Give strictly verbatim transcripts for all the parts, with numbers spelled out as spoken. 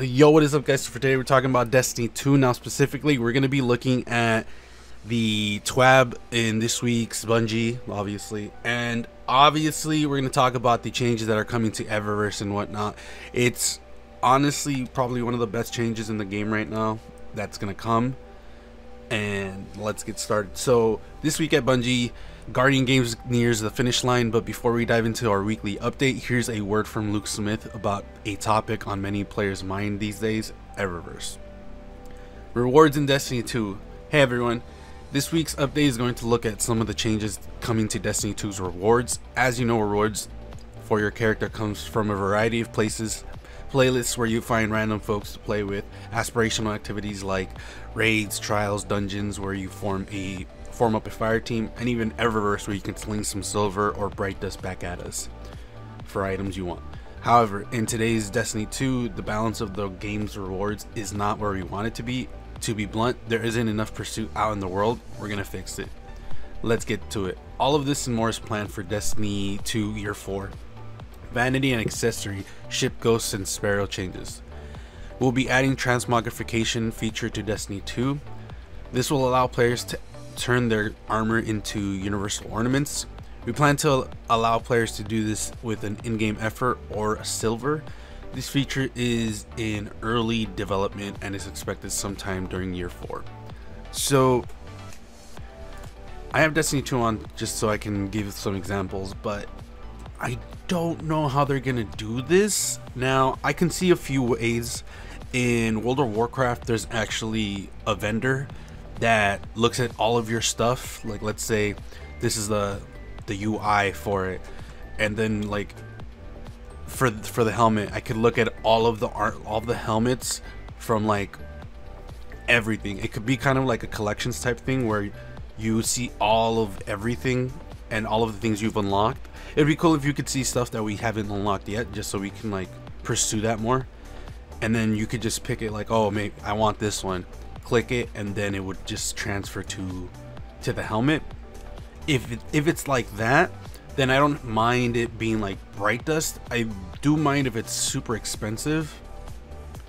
Yo, what is up, guys? So for today we're talking about Destiny two. Now specifically we're going to be looking at the T WAB in this week's Bungie, obviously, and obviously we're going to talk about the changes that are coming to Eververse and whatnot. It's honestly probably one of the best changes in the game right now that's going to come, and let's get started. So this week at Bungie, Guardian Games nears the finish line, but before we dive into our weekly update, here's a word from Luke Smith about a topic on many players' mind these days, Eververse. Rewards in Destiny two. Hey everyone, this week's update is going to look at some of the changes coming to Destiny two's rewards. As you know, rewards for your character comes from a variety of places. Playlists where you find random folks to play with, aspirational activities like raids, trials, dungeons where you form a form up a fire team, and even Eververse where you can sling some silver or bright dust back at us for items you want. However, in today's Destiny two, the balance of the game's rewards is not where we want it to be. To be blunt, there isn't enough pursuit out in the world. We're gonna fix it. Let's get to it. All of this and more is planned for Destiny two Year four. Vanity and accessory, ship ghosts and sparrow changes. We'll be adding transmogrification feature to Destiny two. This will allow players to turn their armor into universal ornaments. We plan to allow players to do this with an in-game effort or a silver. This feature is in early development and is expected sometime during year four. So I have Destiny two on just so I can give some examples, but I don't know how they're gonna do this. Now I can see a few ways. In World of Warcraft, there's actually a vendor that looks at all of your stuff. Like, let's say this is the the U I for it, and then like for for the helmet, I could look at all of the art, all of the helmets from like everything. It could be kind of like a collections type thing where you see all of everything and all of the things you've unlocked. It'd be cool if you could see stuff that we haven't unlocked yet, just so we can like pursue that more. And then you could just pick it like, oh, mate, I want this one. Click it, and then it would just transfer to to the helmet. If it, if it's like that, then I don't mind it being like bright dust. I do mind if it's super expensive,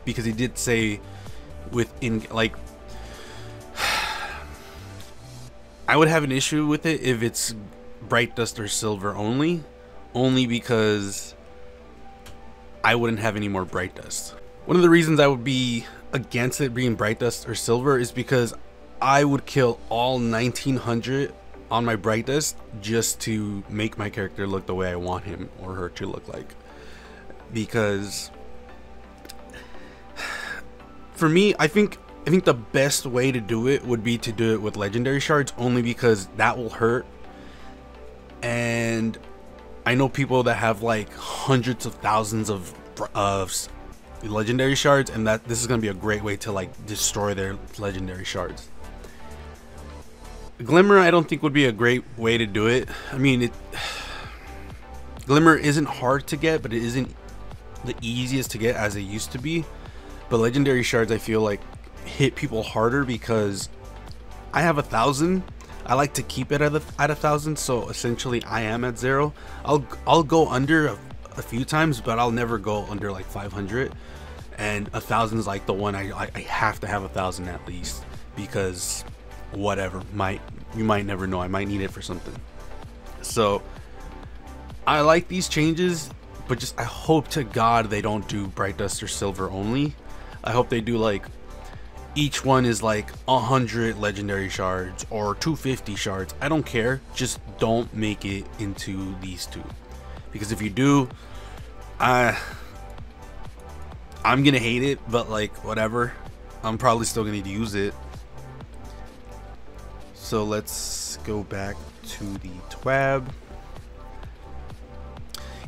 because he did say within like I would have an issue with it if it's bright dust or silver only only because I wouldn't have any more bright dust. One of the reasons I would be against it being bright dust or silver is because I would kill all nineteen hundred on my bright dust just to make my character look the way I want him or her to look like, because for me, I think I think the best way to do it would be to do it with legendary shards, only because that will hurt. And I know people that have like hundreds of thousands of of legendary shards, and that this is gonna be a great way to like destroy their legendary shards. Glimmer, I don't think would be a great way to do it. I mean, it Glimmer isn't hard to get, but it isn't the easiest to get as it used to be. But legendary shards, I feel like, hit people harder, because I have a thousand. I like to keep it at a, at a thousand, so essentially I am at zero. I'll I'll go under a, a few times, but I'll never go under like five hundred. And a thousand is like the one I, I I have to have a thousand at least, because whatever, might you might never know, I might need it for something. So I like these changes, but just I hope to God they don't do bright dust or silver only. I hope they do like, each one is like one hundred legendary shards or two hundred fifty shards. I don't care, just don't make it into these two, because if you do, I I'm gonna hate it, but like whatever, I'm probably still gonna use it. So let's go back to the T WAB.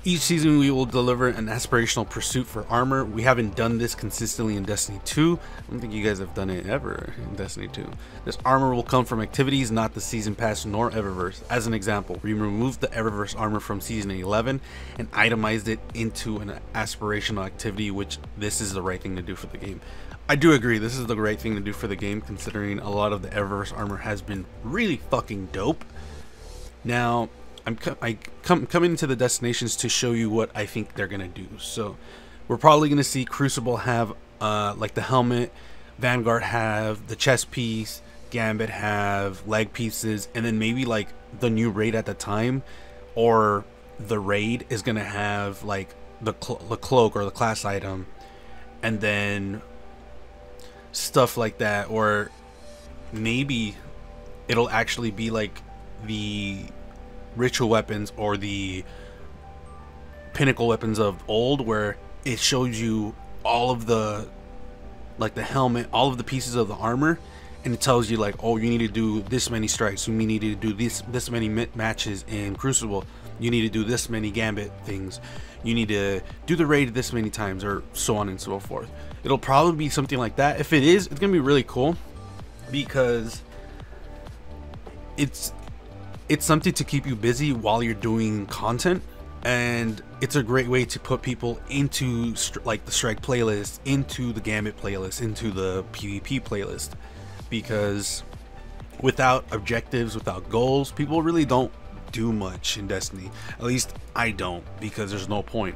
Each season we will deliver an aspirational pursuit for armor. We haven't done this consistently in Destiny two. I don't think you guys have done it ever in Destiny two. This armor will come from activities, not the season pass nor Eververse. As an example, we removed the Eververse armor from season eleven and itemized it into an aspirational activity, which this is the right thing to do for the game. I do agree, this is the right thing to do for the game, considering a lot of the Eververse armor has been really fucking dope. Now, I'm com I come coming into the destinations to show you what I think they're gonna do. So we're probably gonna see Crucible have uh, like the helmet. Vanguard have the chest piece, Gambit have leg pieces, and then maybe like the new raid at the time or the raid is gonna have like the, clo the cloak or the class item, and then stuff like that. Or maybe it'll actually be like the ritual weapons or the pinnacle weapons of old, where it shows you all of the like the helmet, all of the pieces of the armor, and it tells you like, oh, you need to do this many strikes, you need to do this this many matches in Crucible, you need to do this many Gambit things, you need to do the raid this many times, or so on and so forth. It'll probably be something like that. If it is, it's gonna be really cool, because it's it's something to keep you busy while you're doing content, and it's a great way to put people into like the strike playlist, into the Gambit playlist, into the PvP playlist, because without objectives, without goals, people really don't do much in Destiny. At least I don't, because there's no point.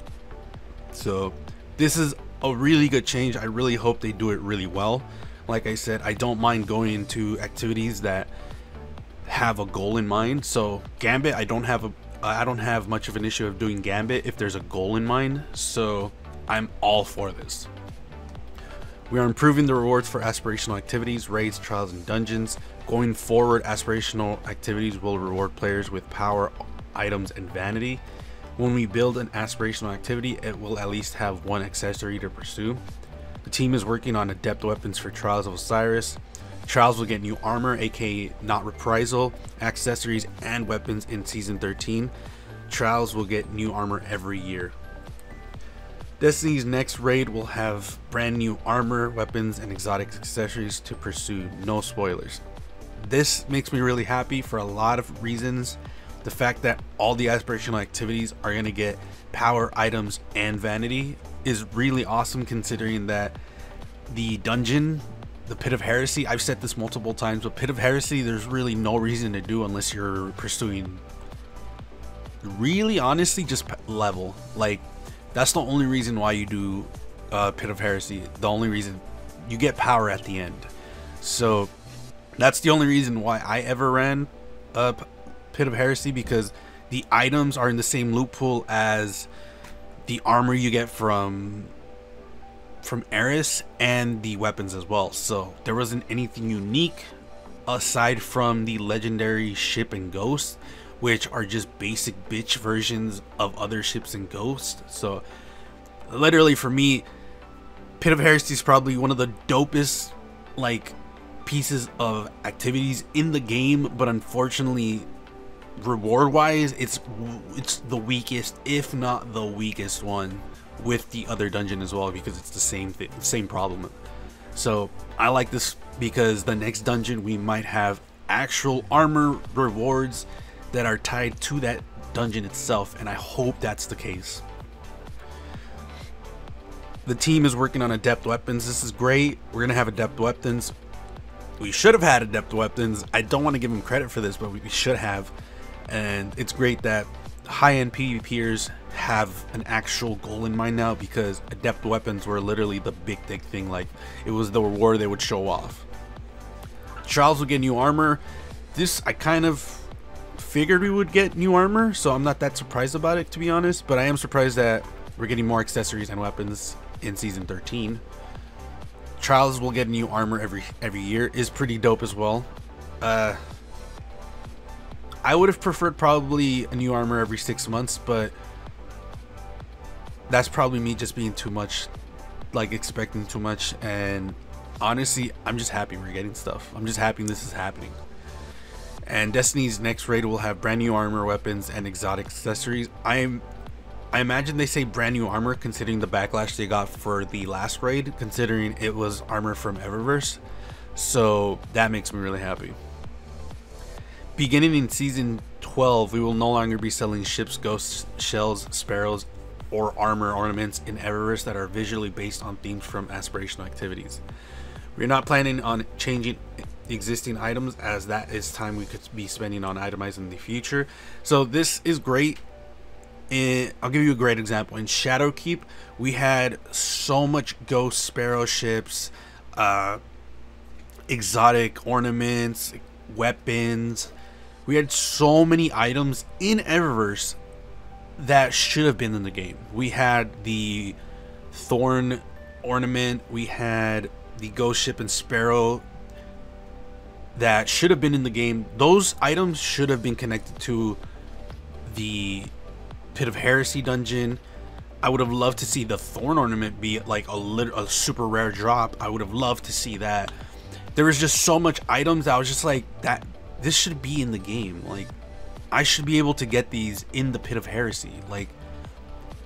So this is a really good change. I really hope they do it really well. Like I said, I don't mind going into activities that have a goal in mind. So Gambit, I don't have a I don't have much of an issue of doing Gambit if there's a goal in mind, so I'm all for this. We are improving the rewards for aspirational activities, raids, trials, and dungeons. Going forward, aspirational activities will reward players with power, items, and vanity. When we build an aspirational activity, it will at least have one accessory to pursue. The team is working on adept weapons for Trials of Osiris. Trials will get new armor, aka not reprisal, accessories, and weapons in season thirteen. Trials will get new armor every year. Destiny's next raid will have brand new armor, weapons, and exotic accessories to pursue. No spoilers. This makes me really happy for a lot of reasons. The fact that all the aspirational activities are going to get power, items, and vanity is really awesome, considering that the dungeon, the Pit of Heresy, I've said this multiple times, but Pit of Heresy, there's really no reason to do unless you're pursuing, really honestly, just level. Like, that's the only reason why you do uh, Pit of Heresy. The only reason you get power at the end. So that's the only reason why I ever ran uh, Pit of Heresy, because the items are in the same loot pool as the armor you get from from Eris, and the weapons as well. So there wasn't anything unique aside from the legendary ship and ghost, which are just basic bitch versions of other ships and ghosts. So literally for me, Pit of Heresy is probably one of the dopest like pieces of activities in the game, but unfortunately reward wise it's it's the weakest, if not the weakest one, with the other dungeon as well, because it's the same thing, same problem. So I like this, because the next dungeon we might have actual armor rewards that are tied to that dungeon itself, and I hope that's the case. The team is working on adept weapons. This is great. We're gonna have adept weapons. We should have had adept weapons. I don't want to give them credit for this, but we should have. And it's great that high-end PvPers have an actual goal in mind now, because adept weapons were literally the big thick thing. Like, it was the reward they would show off. Trials will get new armor. This, I kind of figured we would get new armor, so I'm not that surprised about it, to be honest, but I am surprised that we're getting more accessories and weapons in season thirteen. Trials will get new armor every every year is pretty dope as well. uh I would have preferred probably a new armor every six months, but that's probably me just being too much, like expecting too much. And honestly, I'm just happy we're getting stuff. I'm just happy this is happening. And Destiny's next raid will have brand new armor, weapons, and exotic accessories. I'm, I imagine they say brand new armor, considering the backlash they got for the last raid, considering it was armor from Eververse. So that makes me really happy. Beginning in season twelve, we will no longer be selling ships, ghosts, shells, sparrows, or armor ornaments in Eververse that are visually based on themes from aspirational activities. We're not planning on changing existing items, as that is time we could be spending on itemizing in the future. So this is great. in, I'll give you a great example. In Shadowkeep, we had so much ghost sparrow ships, uh, exotic ornaments, weapons. We had so many items in Eververse that should have been in the game. We had the thorn ornament, we had the ghost ship and sparrow that should have been in the game. Those items should have been connected to the Pit of Heresy dungeon. I would have loved to see the thorn ornament be like a, lit a super rare drop. I would have loved to see that. There was just so much items that I was just like, that this should be in the game. Like, I should be able to get these in the Pit of Heresy. Like,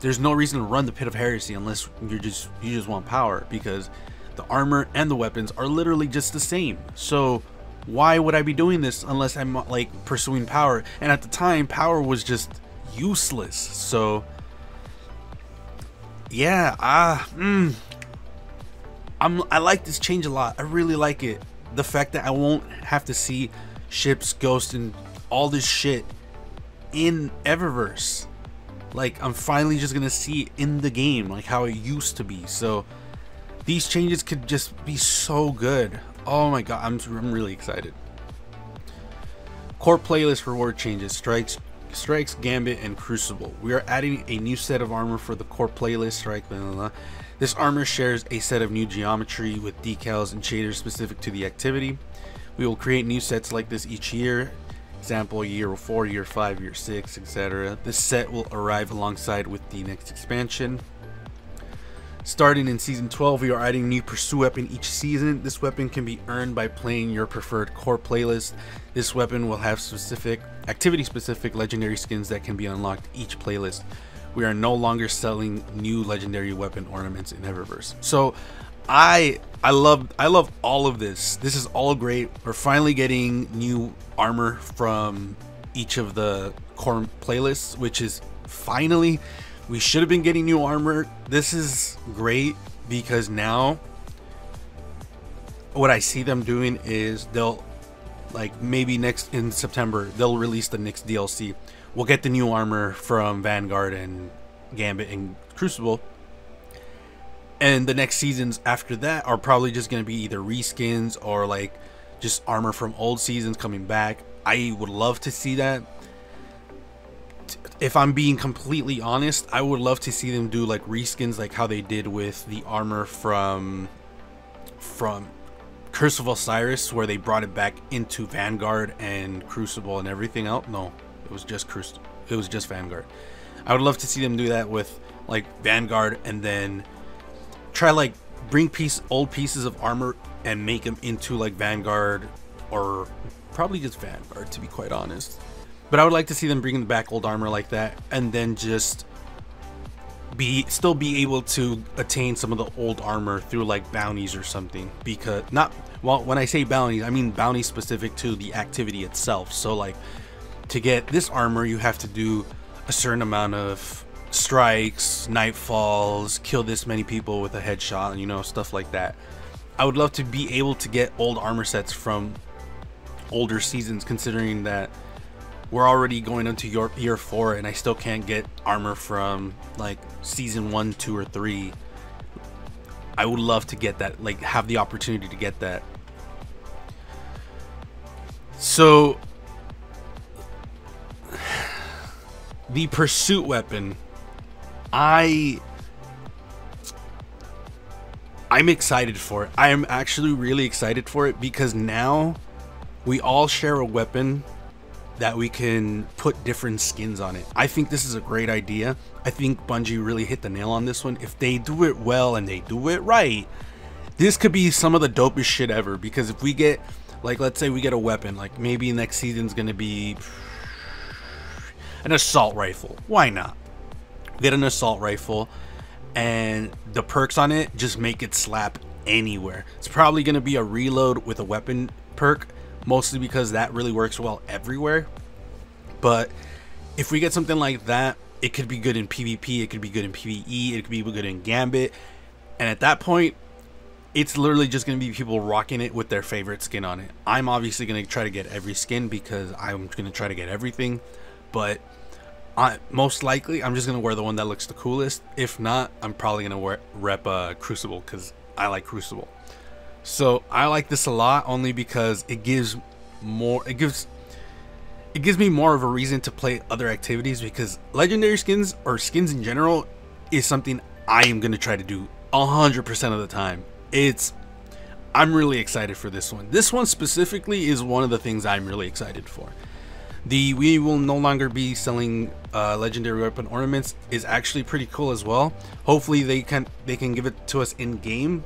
there's no reason to run the Pit of Heresy unless you're just you just want power, because the armor and the weapons are literally just the same. So why would I be doing this unless I'm like pursuing power? And at the time, power was just useless. So yeah, ah, mm, I'm I like this change a lot. I really like it. The fact that I won't have to see ships, ghosts, and all this shit in Eververse. Like, I'm finally just gonna see it in the game, like how it used to be. So these changes could just be so good. Oh my god, I'm, I'm really excited. Core playlist reward changes: strikes, strikes, gambit, and crucible. We are adding a new set of armor for the core playlist. Strike, blah, blah, blah. This armor shares a set of new geometry with decals and shaders specific to the activity. We will create new sets like this each year. Example, year four, year five, year six, et cetera. This set will arrive alongside with the next expansion. Starting in season twelve, we are adding new pursuit weapon each season. This weapon can be earned by playing your preferred core playlist. This weapon will have specific activity specific legendary skins that can be unlocked each playlist. We are no longer selling new legendary weapon ornaments in Eververse. So I I love I love all of this. This is all great. We're finally getting new armor from each of the core playlists, which is finally, we should have been getting new armor. This is great, because now what I see them doing is they'll, like, maybe next in September they'll release the next D L C. We'll get the new armor from Vanguard and Gambit and Crucible. And the next seasons after that are probably just going to be either reskins or like just armor from old seasons coming back. I would love to see that. If I'm being completely honest, I would love to see them do like reskins, like how they did with the armor from from Curse of Osiris, where they brought it back into Vanguard and Crucible and everything else. No, it was just Crucible. It was just Vanguard. I would love to see them do that with like Vanguard, and then try like bring piece old pieces of armor and make them into like Vanguard, or probably just Vanguard, to be quite honest. But I would like to see them bringing back old armor like that, and then just be still be able to attain some of the old armor through like bounties or something. Because not well, when I say bounties, I mean bounties specific to the activity itself. So like, to get this armor, you have to do a certain amount of strikes, nightfalls, kill this many people with a headshot, and you know, stuff like that. I would love to be able to get old armor sets from older seasons, considering that we're already going into your year four and I still can't get armor from like season one, two, or three. I would love to get that, like have the opportunity to get that. So the pursuit weapon, I I'm excited for it. I am actually really excited for it, because now we all share a weapon that we can put different skins on it. I think this is a great idea. I think Bungie really hit the nail on this one. If they do it well and they do it right, this could be some of the dopest shit ever. Because if we get, like, let's say we get a weapon, like maybe next season's gonna be an assault rifle. Why not? Get an assault rifle, and the perks on it just make it slap anywhere. It's probably going to be a reload with a weapon perk, mostly because that really works well everywhere. But if we get something like that, it could be good in PvP, it could be good in PvE, it could be good in Gambit. And at that point, it's literally just going to be people rocking it with their favorite skin on it. I'm obviously going to try to get every skin, because I'm going to try to get everything. But I, most likely, I'm just going to wear the one that looks the coolest. If not, I'm probably going to wear rep uh, Crucible, because I like Crucible. So I like this a lot only because it gives more, it gives, it gives me more of a reason to play other activities, because legendary skins or skins in general is something I am going to try to do one hundred percent of the time. It's, I'm really excited for this one. This one specifically is one of the things I'm really excited for. The we will no longer be selling uh, legendary weapon ornaments is actually pretty cool as well. Hopefully they can they can give it to us in game.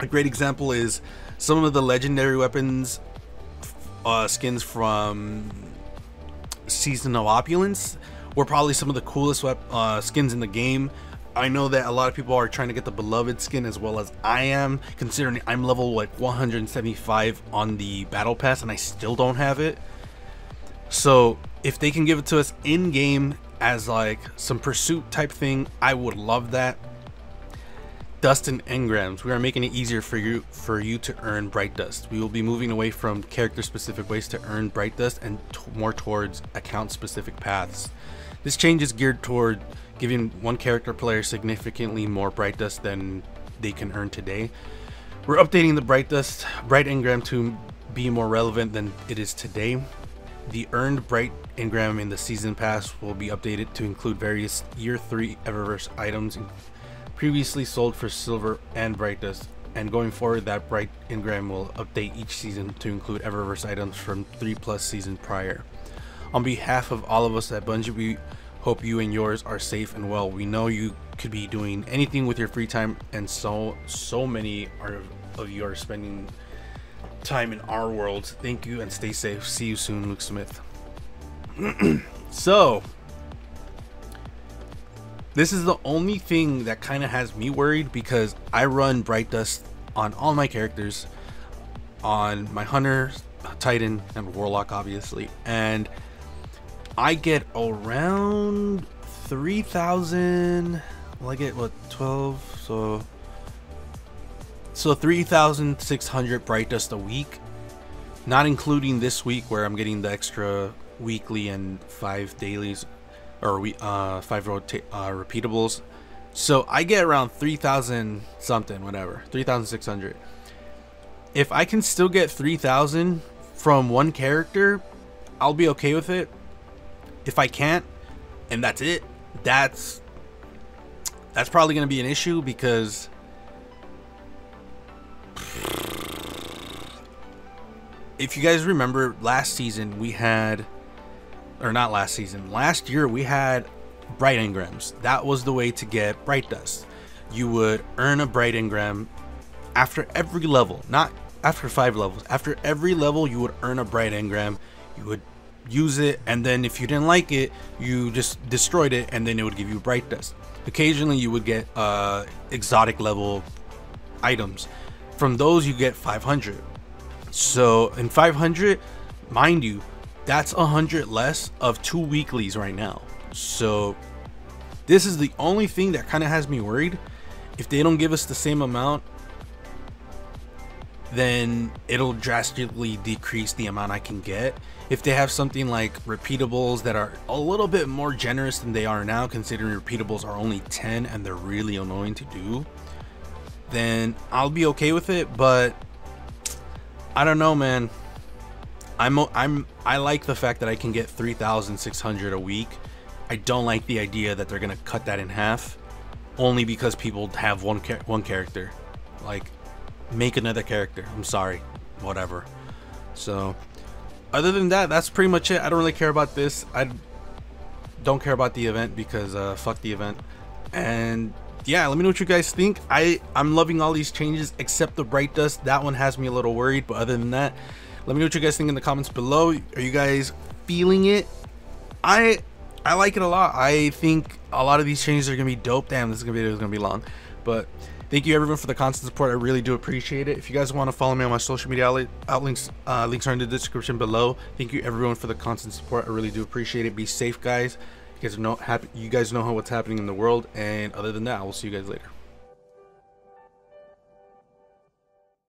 A great example is some of the legendary weapons uh, skins from Season of Opulence were probably some of the coolest wep uh, skins in the game. I know that a lot of people are trying to get the Beloved skin as well as I am, considering I'm level like one hundred seventy-five on the battle pass and I still don't have it. So if they can give it to us in game as like some pursuit type thing, I would love that. Dust and engrams. We are making it easier for you for you to earn bright dust. We will be moving away from character specific ways to earn bright dust and more towards account specific paths. This change is geared toward giving one character player significantly more bright dust than they can earn today. We're updating the bright dust, bright engram to be more relevant than it is today. The earned bright engram in the season pass will be updated to include various year three Eververse items previously sold for silver and bright dust, and going forward that bright engram will update each season to include Eververse items from three plus season prior. On behalf of all of us at Bungie, we hope you and yours are safe and well. We know you could be doing anything with your free time, and so so many are, of you are spending time in our world. Thank you and stay safe. See you soon, Luke Smith. So this is the only thing that kind of has me worried, because I run bright dust on all my characters, on my hunter, titan, and warlock obviously, and I get around three thousand, well I get what, twelve, so so three thousand six hundred bright dust a week, not including this week where I'm getting the extra weekly and five dailies, or we uh five rota uh, repeatables. So I get around three thousand something, whatever, three thousand six hundred. If I can still get three thousand from one character, I'll be okay with it. If I can't, and that's it, that's that's probably going to be an issue, because if you guys remember last season we had, or not last season, last year we had bright engrams. That was the way to get bright dust. You would earn a bright engram after every level, not after five levels. After every level you would earn a bright engram, you would use it, and then if you didn't like it you just destroyed it, and then it would give you bright dust. Occasionally you would get uh exotic level items. From those you get five hundred. So in five hundred, mind you, that's one hundred less of two weeklies right now. So this is the only thing that kind of has me worried. If they don't give us the same amount, then it'll drastically decrease the amount I can get. If they have something like repeatables that are a little bit more generous than they are now, considering repeatables are only ten and they're really annoying to do, then I'll be okay with it. But I don't know, man. I'm I'm I like the fact that I can get three thousand six hundred a week. I don't like the idea that they're gonna cut that in half, only because people have one char one character. Like, make another character. I'm sorry, whatever. So other than that, that's pretty much it. I don't really care about this. I don't care about the event, because uh fuck the event. And yeah, let me know what you guys think. I I'm loving all these changes except the bright dust. That one has me a little worried, but other than that, let me know what you guys think in the comments below. Are you guys feeling it? I I like it a lot. I think a lot of these changes are gonna be dope. Damn, this video is gonna be long, but thank you everyone for the constant support. I really do appreciate it. If you guys want to follow me on my social media outlet, outlinks, uh, links are in the description below. Thank you everyone for the constant support. I really do appreciate it. Be safe, guys. You guys know, happy, you guys know how what's happening in the world. And other than that, I will see you guys later.